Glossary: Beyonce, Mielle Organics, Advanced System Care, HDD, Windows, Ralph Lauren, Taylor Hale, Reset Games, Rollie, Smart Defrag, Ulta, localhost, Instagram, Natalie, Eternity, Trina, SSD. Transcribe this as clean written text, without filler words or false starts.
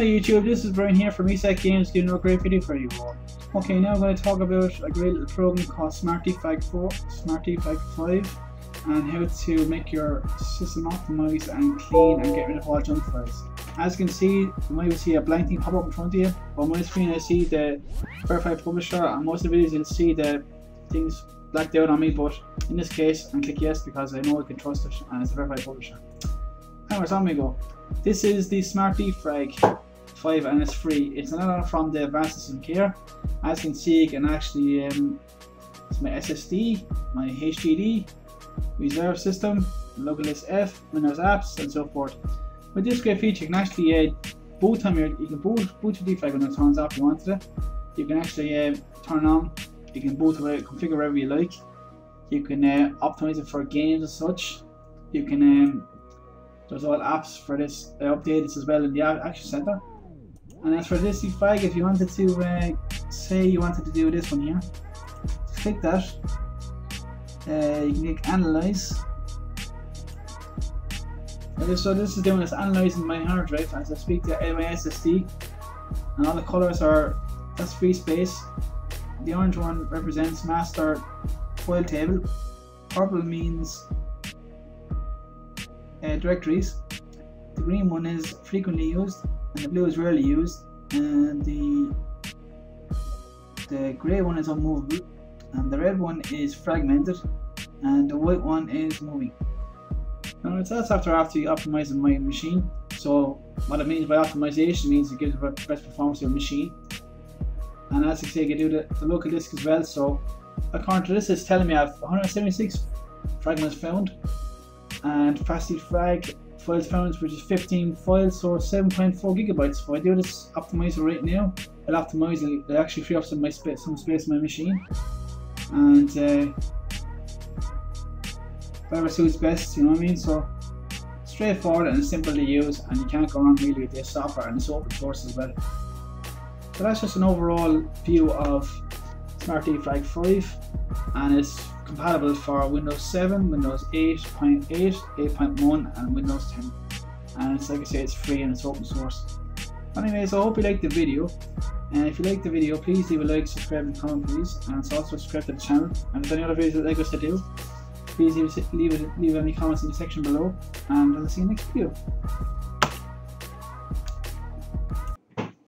Hi YouTube, this is Brian here from Reset Games, doing a great video for you all. Okay, now I'm going to talk about a great little program called Smart Defrag 4, Smart Defrag 5, and how to make your system optimize and clean and get rid of all junk files. As you can see, you might see a blank thing pop up in front of you. On my screen I see the verified publisher, and most of the videos you'll see the things blacked out on me, but in this case I'm going to click yes because I know I can trust it and it's a verified publisher. Anyways, on we go. This is the Smart Defrag 5 and it's free. It's another from the Advanced System Care. As you can see, you can actually it's my SSD, my HDD, reserve system, localhost F, Windows apps, and so forth. With this great feature, you can actually boot time. You can boot your Defrag when it turns off. If you wanted it, you can actually turn on. You can boot away, configure wherever you like. You can optimize it for games and such. You can there's all apps for this update. This as well in the action center. And as for this Defrag, if you wanted to say you wanted to do this one here, click that. You can click analyze. Okay, so this is doing is analyzing my hard drive as I speak to my SSD, and all the colors are that's free space. The orange one represents master file table. Purple means directories. The green one is frequently used, and the blue is rarely used, and the grey one is unmovable, and the red one is fragmented, and the white one is moving. Now that's after you optimizing my machine. So what it means by optimization means it gives the best performance to your machine. And as I say, you can do the local disk as well. So according to this, it's telling me I have 176 fragments found, and fast defrag files found, which is 15 files, so 7.4 gigabytes. If I do this optimizer right now, it'll optimize and it'll actually free up some space in my machine, and whatever suits best, you know what I mean. So straightforward and simple to use, and you can't go wrong really with this software, and it's open source as well. So that's just an overall view of Smart Defrag 5, and it's compatible for Windows 7, Windows 8.8, 8.1 and Windows 10, and it's like I say, it's free and it's open source. Anyways, I hope you liked the video, and if you liked the video, please leave a like, subscribe and comment please, and it's also subscribe to the channel, and if there's any other videos you'd like us to do, please leave any comments in the section below, and I'll see you next video.